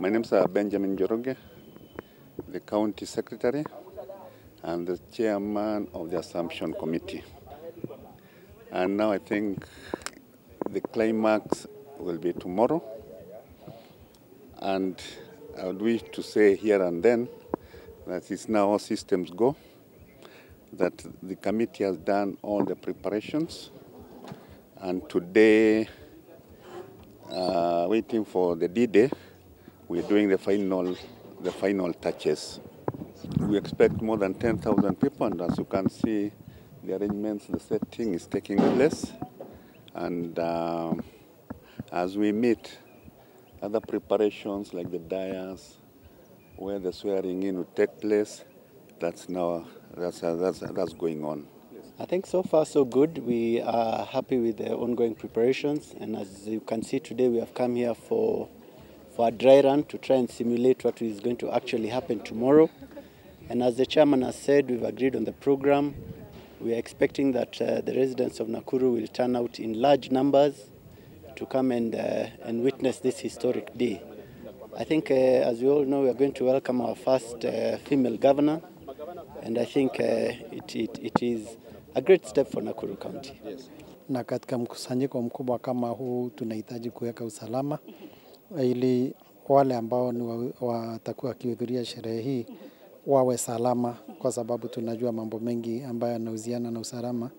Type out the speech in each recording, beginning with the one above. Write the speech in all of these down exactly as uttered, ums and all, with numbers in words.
My name is Benjamin Njoroge, the County Secretary and the Chairman of the Assumption Committee. And now I think the climax will be tomorrow. And I would wish to say here and then that it's now all systems go, that the committee has done all the preparations. And today, uh, waiting for the D-Day, we're doing the final, the final touches. We expect more than ten thousand people, and as you can see, the arrangements, the setting is taking place. And uh, as we meet, other preparations like the dais, where the swearing in will take place, that's now that's that's that's going on. I think so far so good. We are happy with the ongoing preparations, and as you can see today, we have come here for for a dry run to try and simulate what is going to actually happen tomorrow. And as the chairman has said, we've agreed on the program. We are expecting that uh, the residents of Nakuru will turn out in large numbers to come and, uh, and witness this historic day. I think, uh, as we all know, we are going to welcome our first uh, female governor, and I think uh, it, it, it is a great step for Nakuru County. Na katika mkusanyiko mkubwa kama huu tunahitaji kuweka usalama ili wale ambao watakuwa wakihudhuria sherehe hii wawe salama, kwa sababu tunajua mambo mengi ambayo yanahusiana na usalama.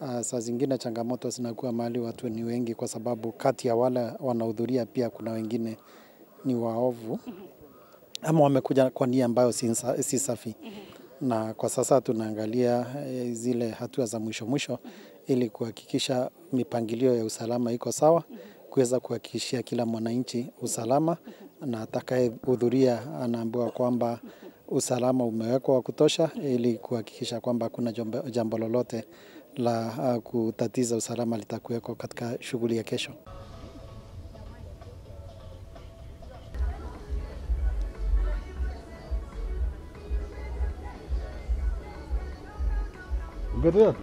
Uh, saa zingine changamoto zinakuwa mahali watu ni wengi, kwa sababu kati ya wale wanahudhuria pia kuna wengine ni waovu ama wamekuja kwa nia ambayo si safi. Na kwa sasa tunaangalia zile hatua za mwisho mwisho ili kuhakikisha mipangilio ya usalama iko sawa, kuweza kuhakikishia kila mwananchi usalama, na atakayehudhuria anaambiwa kwamba usalama umewekwa wa kutosha ili kuhakikisha kwamba kuna jambo lolote la uh, kutatiza usalama litakuweko katika shughuli ya kesho. Mbele.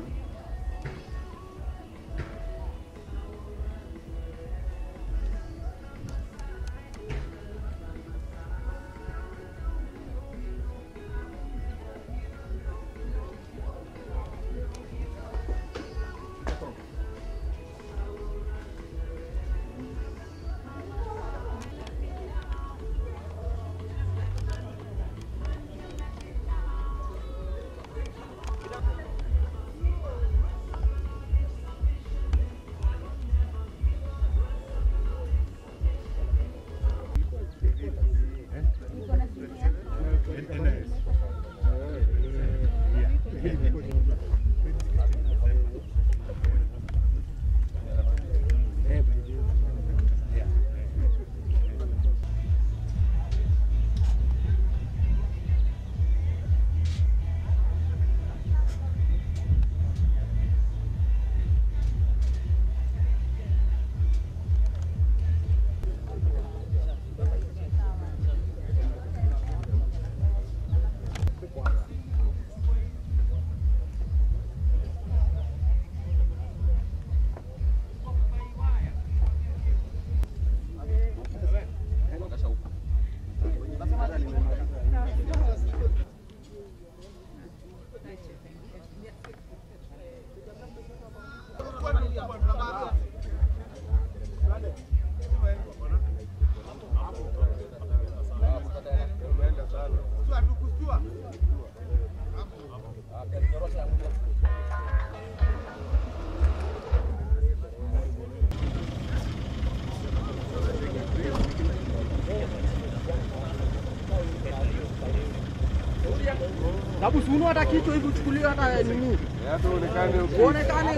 Uno hata kichwa hivi uchukuliwa hata nini? Yeah, tuonekane uko. Onekane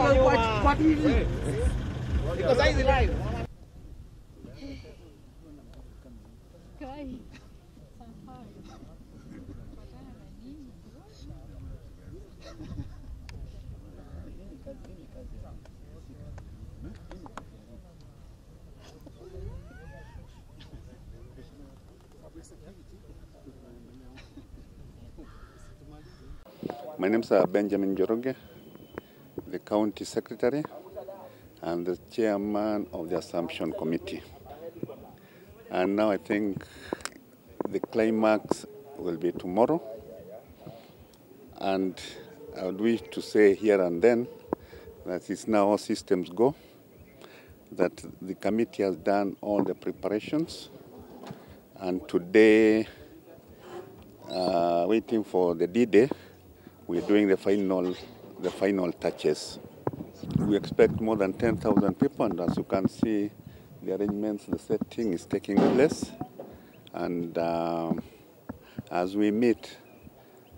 kwa T V. Because I is live. Kai. My name is Benjamin Njoroge, the County Secretary I'm the chairman of the Assumption Committee. And now I think the climax will be tomorrow. And I would wish to say here and then that it's now all systems go, that the committee has done all the preparations. And today, uh, waiting for the D-Day, we're doing the final, the final touches. We expect more than ten thousand people, and as you can see, the arrangements, the setting is taking place. And uh, as we meet,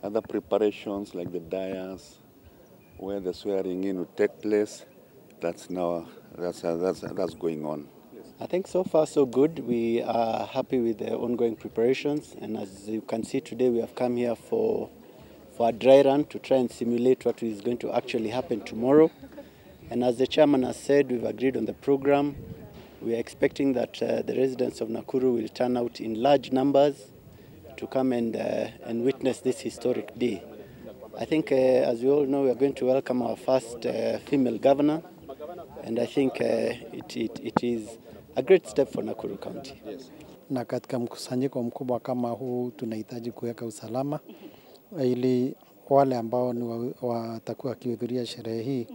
other preparations like the dais, where the swearing in will take place, that's now that's that's that's going on. I think so far so good. We are happy with the ongoing preparations, and as you can see today, we have come here for for a dry run to try and simulate what is going to actually happen tomorrow. And as the chairman has said, we've agreed on the program. We are expecting that uh, the residents of Nakuru will turn out in large numbers to come and, uh, and witness this historic day. I think, uh, as we all know, we are going to welcome our first uh, female governor, and I think uh, it, it, it is a great step for Nakuru County. Na katika mkusanyiko mkubwa kama huu tunahitaji kuweka usalama ili wale ambao watakuwa wakihudhuria sherehe hii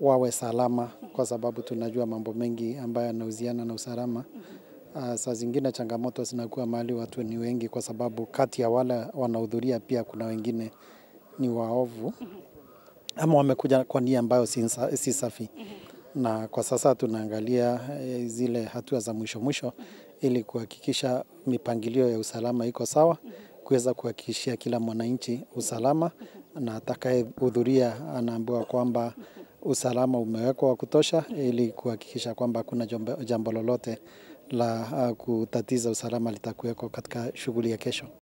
wawe salama, kwa sababu tunajua mambo mengi ambayo yanahusiana na usalama. Uh, saa zingine changamoto zinakuwa mahali watu ni wengi, kwa sababu kati ya wale wanahudhuria pia kuna wengine ni waovu ama wamekuja kwa nia ambayo si safi. Na kwa sasa tunaangalia zile hatua za mwisho mwisho ili kuhakikisha mipangilio ya usalama iko sawa, kuweza kuhakikishia kila mwananchi usalama, na atakayehudhuria anaambiwa kwamba usalama umewekwa wa kutosha ili kuhakikisha kwamba kuna jambo lolote la kutatiza usalama litakuweko katika shughuli ya kesho.